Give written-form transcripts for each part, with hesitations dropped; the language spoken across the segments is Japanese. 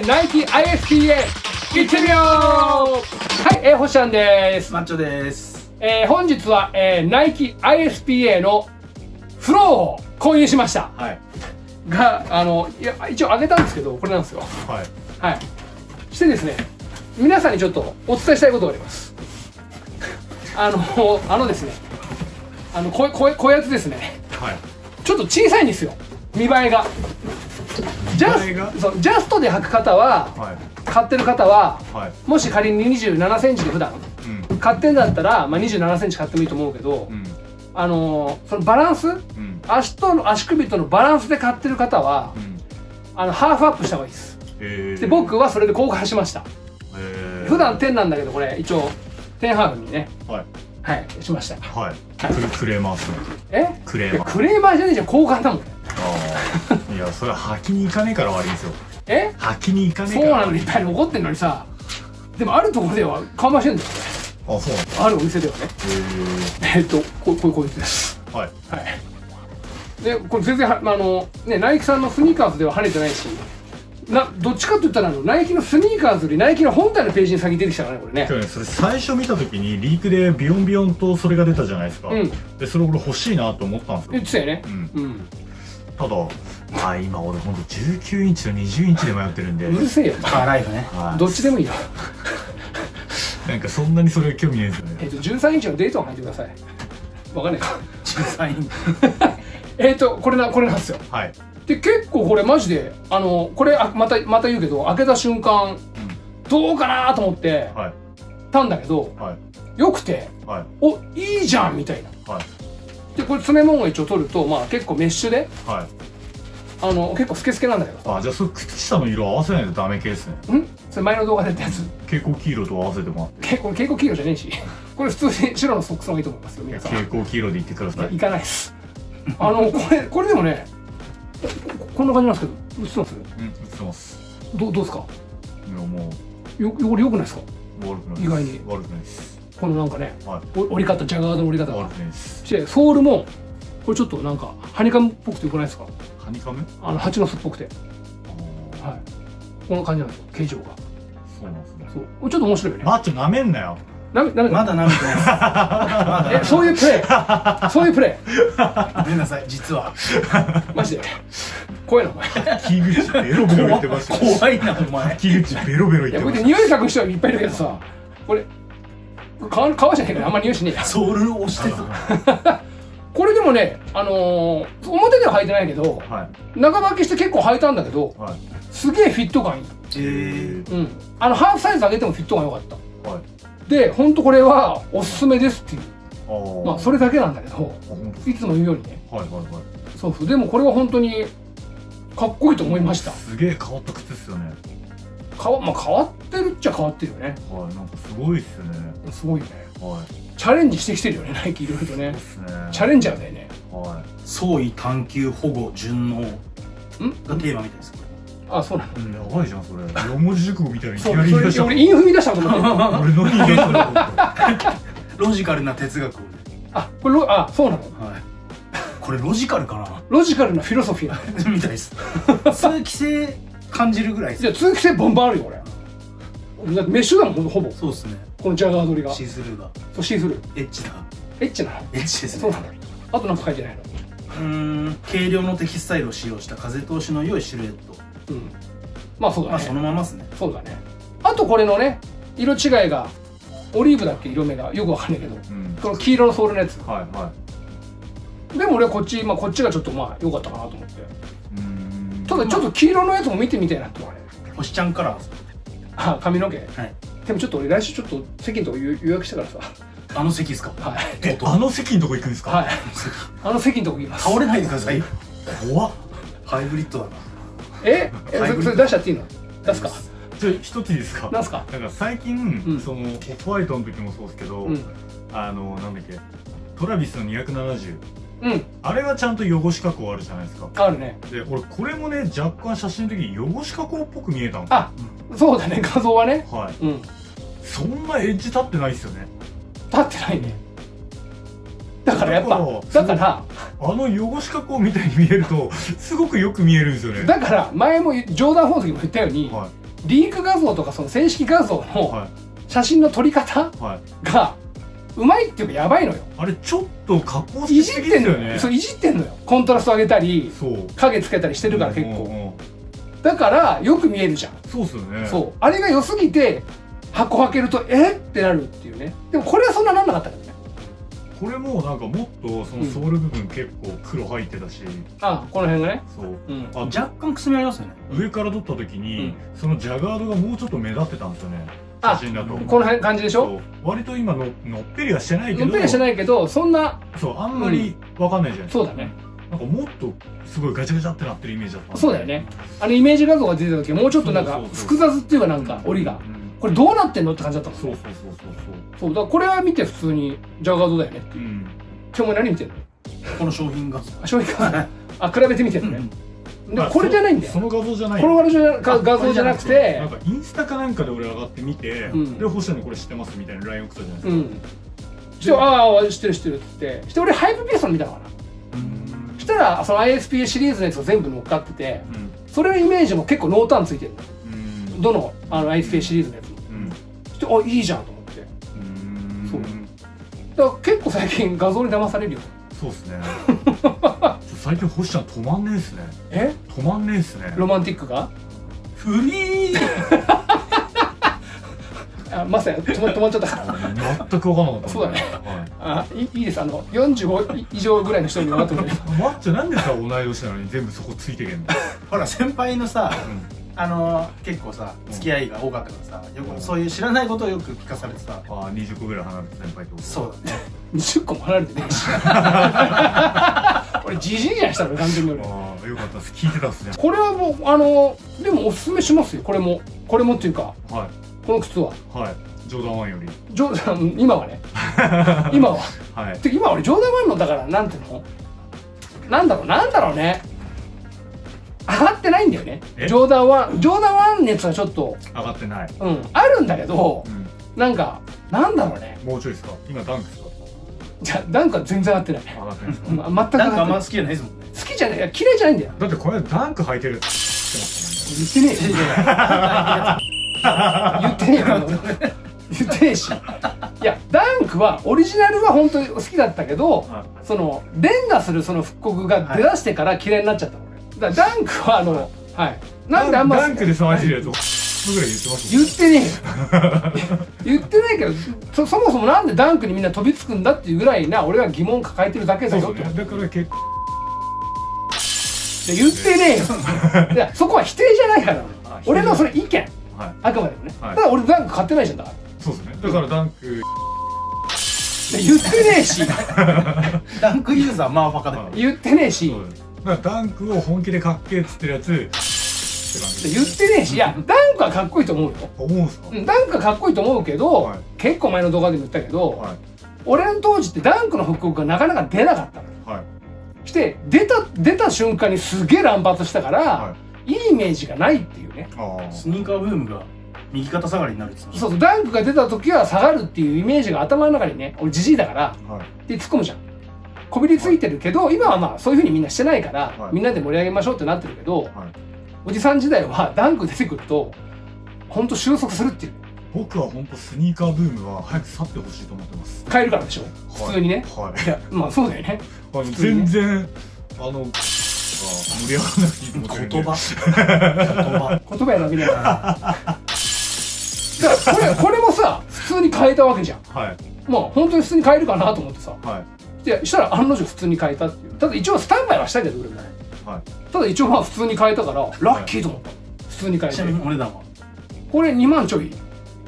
Nike ISPA 行ってみよう。はい、ホシャンです。マッチョです。本日は、Nike ISPA のフローを購入しました、はい、が一応あげたんですけど、これなんですよ。はい、はい、してですね、皆さんにちょっとお伝えしたいことがあります。ですね、こうやつですね、はい、ちょっと小さいんですよ、見栄えが。ジャストで履く方は、はい、買ってる方は、はい、もし仮に27センチで普段、うん、買ってんだったら、まあ、27センチ買ってもいいと思うけど、うん、そのバランス、うん、足首とのバランスで買ってる方は、うん、ハーフアップした方がいいです。で、僕はそれで交換しました。普段10なんだけど、これ一応10ハーフにね、はい、はい、しました。はい、クレーマーっすね。クレーマーじゃねえじゃん、交換だもん。いや、それは履きに行かねえから悪いんですよ。履きに行かねえから。そうなの、いっぱい怒ってんのにさ。でもあるところでは完売してんだよ。あ、そうなんだ。あるお店ではね。こいつです。はい。はい。で、これ全然、ナイキさんのスニーカーズでは跳ねてないし、どっちかって言ったら、ナイキのスニーカーズよりナイキの本体のページに先出てきたからね、これね。それ最初見たときにリークでビヨンビヨンとそれが出たじゃないですか。で、それ俺欲しいなと思ったんですよ。言ってたよね。うん。ただ、今俺ほんと19インチと20インチで迷ってるんで。うるせえよ。荒いよね。どっちでもいいよ。なんかそんなにそれは興味ないですよね。13インチのデートを履いてください。わかんないか。13インチ。これなんですよ。はい。で、結構これマジで、これまた言うけど、開けた瞬間、どうかなと思って、たんだけど、よくて、お、いいじゃんみたいな。で、これ爪もんを一応取ると、まあ結構メッシュで、結構スケスケなんだけど。あ、じゃあそれ靴下の色合わせないとダメ系ですね。ん？それ前の動画でやったやつ。蛍光黄色と合わせてもらって。これ蛍光黄色じゃねえし、これ普通に白のソックスの方がいいと思いますよ、皆さん。蛍光黄色でいってください。いかないっす。これでもね、こんな感じなんですけど、映ってます？うん、映ってます。どうですか？いや、もう汚れ良くないですか？悪くないです。意外に悪くないです。このなんかね、折り方、ジャガードの折り方が悪くないです。してソールもこれちょっとなんかハニカムっぽくて良くないですか？ハニカム？蜂の巣っぽくて、はい。こんな感じなんですよ、形状が。そうなんですね。そう、ちょっと面白いよね。マッチョなめんなよ。まだなめてない。そういうプレー、そういうプレー。ごめんなさい、実は。マジで。怖いな、お前。履き口ベロベロ言ってますよ。怖いな、お前。履き口ベロベロ言ってます。いや、匂い嗅ぐ人はいっぱいいるけどさ、これ、皮じゃねえからあんま匂いしねえや。ソール押してた。これでもね、表では履いてないけど、中履きして結構履いたんだけど、すげえフィット感いい。うん。ハーフサイズ上げてもフィット感良かった。はい。で、本当これはおすすめですっていう、まあそれだけなんだけど、いつも言うようにね。そうそう、でもこれは本当にかっこいいと思いました。すげえ変わった靴ですよね。まあ変わってるっちゃ変わってるよね。はい、なんかすごいっすね。すごいね。はい。チャレンジしてきてるよね、ナイキいろいろとね。チャレンジャーだよね。はい。創意探求保護順応。がテーマみたいです。あ、そうなの。やばいじゃんそれ。四文字熟語みたいにいきなり言い出した。俺韻踏み出したと思った。俺の韻出したと思った。ロジカルな哲学を。あ、これそうなの。はい。これロジカルかな。ロジカルなフィロソフィーみたいです。通気性感じるぐらい。じゃ通気性ボンバンあるよこれ。俺だってメッシュだもんほぼ。そうですね。このジャガー取りが。シースルーだ。そうシースルー。エッチだ。エッチな。エッチです。そうなの。あとなんか書いてないの。軽量のテキスタイルを使用した風通しの良いシルエット。うん、まあそうだね。まあそのままですね。そうだね。あとこれのね、色違いがオリーブだっけ、色目がよくわかんないけど、うん、この黄色のソールのやつ。はいはい。でも俺はこっちがちょっとまあ良かったかなと思って。ただちょっと黄色のやつも見てみたいなって思うね。星ちゃんカラー。あ、髪の毛。はい。でもちょっと俺来週ちょっと席のとこ予約したからさ。あの席ですか。はい。あの席のとこ行くんですか。はい。あの席のとこ行きます。倒れないでください。怖っ。ハイブリッドだな。それ出しちゃっていいの？出すか。ちょ一ついいですか？なんか最近そのオフホワイトの時もそうですけど、なんだっけ、トラビスの270、あれはちゃんと汚し加工あるじゃないですか。あるね。で俺これもね若干写真の時に汚し加工っぽく見えたの。あ、そうだね、画像はね。はい。そんなエッジ立ってないですよね。立ってないね。だからやっぱだから汚し加工みたいに見えるとすごくよく見えるんですよね。だから前も冗談の時も言ったように、リーク画像とかその正式画像の写真の撮り方がうまいっていうかやばいのよ。あれちょっと加工してすぎてるよね。そういじってんのよ。コントラスト上げたり影つけたりしてるから結構。だからよく見えるじゃん。そうっすよね。そうあれが良すぎて箱開けるとえってなるっていうね。でもこれはそんななんなかったからね。これもなんかもっとそのソール部分結構黒入ってたし、あこの辺がね、そう若干くすみありますよね。上から撮った時にそのジャガードがもうちょっと目立ってたんですよね、写真だと。この辺感じでしょ。割と今ののっぺりはしてないけど、のっぺりはしてないけど、そんなそうあんまりわかんないじゃないですか。そうだね。なんかもっとすごいガチャガチャってなってるイメージだった。そうだよね。あのイメージ画像が出てた時もうちょっとなんか複雑っていうかなんか折りがこれどうなってんのって感じだったもんね。そうだからこれは見て普通にジャガードだよねっていう。今日も何見てるの？この商品画像。商品画像。あ比べてみてるね。でこれじゃないんだよ。その画像じゃない。この画像じゃなくて。なんかインスタかなんかで俺上がってみて、で星野にこれ知ってますみたいなライン送ったじゃないですか。ああ知ってる知ってるって。して俺ハイプペースの見たのかな。そしたらその ISPA シリーズのやつが全部乗っかってて、それのイメージも結構濃淡ついてる。どのISPA シリーズのやつ。あいいじゃんと思って。そう。だから結構最近画像に騙されるよ。そうですね。最近星ちゃん止まんねえですね。え？止まんねえですね。ロマンティックが？フリー。あまさや止まっちゃったから。全く分からなかった。そうだね。あいいですあの45以上ぐらいの人に分かってもらえます。マッチョなんでさ同い年なのに全部そこついてけんの。ほら先輩のさ。結構さ付き合いが多かったからさ、よくそういう知らないことをよく聞かされてさ、ああ20個ぐらい離れて先輩と。そうだね。20個も離れてねえし、俺じじいやしたの完全に。俺ああよかったです、聞いてたっすね。これはもうでもおすすめしますよ。これもっていうか、この靴はジョーダン1より今はね、今はてか今俺ジョーダン1のだからなんていうのなんだろうね、上がってないんだよね。ジョーダン1のやつはちょっと上がってない。あるんだけど、なんかなんだろうね。もうちょいですか？今ダンクですか？じゃダンクは全然上がってない。上がってないですか？全く上がってない。ダンクあんま好きじゃないですもんね。好きじゃない、嫌いじゃないんだよ。だってこれダンク履いてるって言ってねえ。言ってねえよ。言ってねえし。いやダンクはオリジナルは本当に好きだったけど、その連打するその復刻が出だしてから嫌いになっちゃった。だダンクはなんであんまダンクで騒いでるやつぐらい言ってます。言ってねえよ。言ってないけど、そもそもなんでダンクにみんな飛びつくんだっていうぐらいな、俺は疑問抱えてるだけだよって。だから結構言ってねえよ。そこは否定じゃないから。俺のそれ意見。あくまでもね。ただ俺ダンク買ってないじゃんだから。そうですね。だからダンク。言ってねえし。ダンクユーザーまあバカだから。言ってねえし。ダンクを本気でかっけえっつってるやつ言ってねえし、いやダンクはかっこいいと思うよ。思うんすか？ダンクはかっこいいと思うけど、結構前の動画でも言ったけど、俺の当時ってダンクの復刻がなかなか出なかったの。して出た瞬間にすげえ乱発したから、いいイメージがないっていうね。スニーカーブームが右肩下がりになるって。そうそう、ダンクが出た時は下がるっていうイメージが頭の中にね、俺ジジイだからで突っ込むじゃん。こびりついてるけど、今はまあそういう風にみんなしてないから、みんなで盛り上げましょうってなってるけど、おじさん時代はダンク出てくると本当収束するっていう。僕は本当スニーカーブームは早く去ってほしいと思ってます。買えるからでしょ、普通にね。いやまあそうだよね。全然盛り上がらなくていいと思ってるんで、言葉やなみたいな。これもさ普通に買えたわけじゃん。まあ本当に普通に買えるかなと思ってさ、したら案の定普通に買えたっていう。ただ一応スタンバイはしたけど俺も、ただ一応まあ普通に買えたからラッキーと思った。普通に買えて、ちなみにお値段はこれ2万ちょい。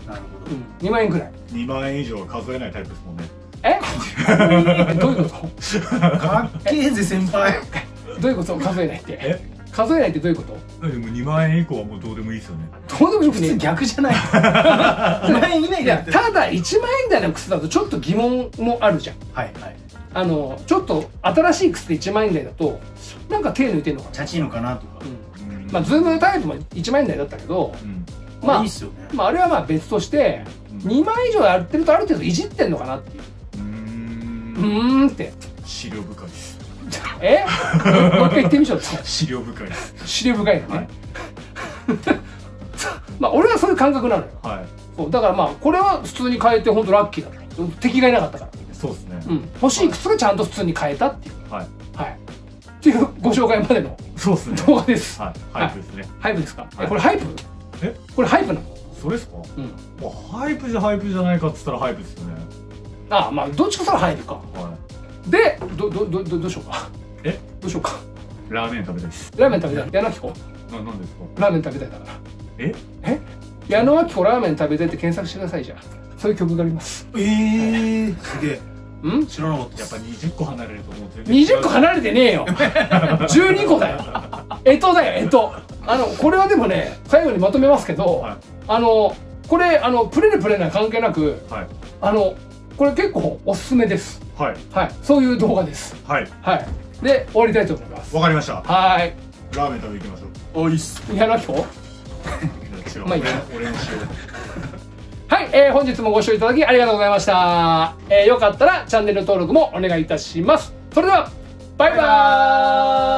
なるほど、2万円くらい。2万円以上は数えないタイプですもんね。えどういうこと？かっけえぜ先輩。どういうこと？数えないって。数えないってどういうこと？でも2万円以降はもうどうでもいいですよね。どうでもよくね。普通逆じゃない？2万円以内だって。ただ1万円台の靴だとちょっと疑問もあるじゃん。ちょっと新しい靴で1万円台だとなんか手抜いてんのかな、チャチいのかなとか。まあズームタイプも1万円台だったけど、まああれはまあ別として、2万以上やってるとある程度いじってんのかなっていう。って資料深いです。もう一回言ってみちゃった。資料深いです。資料深いのね。まあ俺はそういう感覚なのよ、はい、そうだからまあこれは普通に変えて本当ラッキーだと、敵がいなかったから。そうですね、うん、欲しい靴がちゃんと普通に変えたっていう、はいはい、っていうご紹介までの動画です。ハイプですね。ハイプですか、これ。ハイプ、え、これハイプなの？それですか。ハイプじゃハイプじゃないかっつったらハイプですよね。ああ、まあどっちかからハイプか。でどうしようか。え、どうしようか。ラーメン食べたいです。ラーメン食べたい。矢野明子何ですか。ラーメン食べたいだから。ええ、矢野明子ラーメン食べたいって検索してください。じゃあそういう曲があります。すげえ。うん？知らなかった。やっぱ20個離れると思って。20個離れてねえよ。12個だよ。だよこれはでもね、最後にまとめますけど、はい、これプレるプレない関係なく、はい、これ結構おすすめです。はいはい、そういう動画です。はいはい。で終わりたいと思います。わかりました。はい。ラーメン食べ行きましょう。おいっす。矢野明子？まあいいや。俺にしよう。はい、本日もご視聴いただきありがとうございました。よかったらチャンネル登録もお願いいたします。それでは、バイバーイ。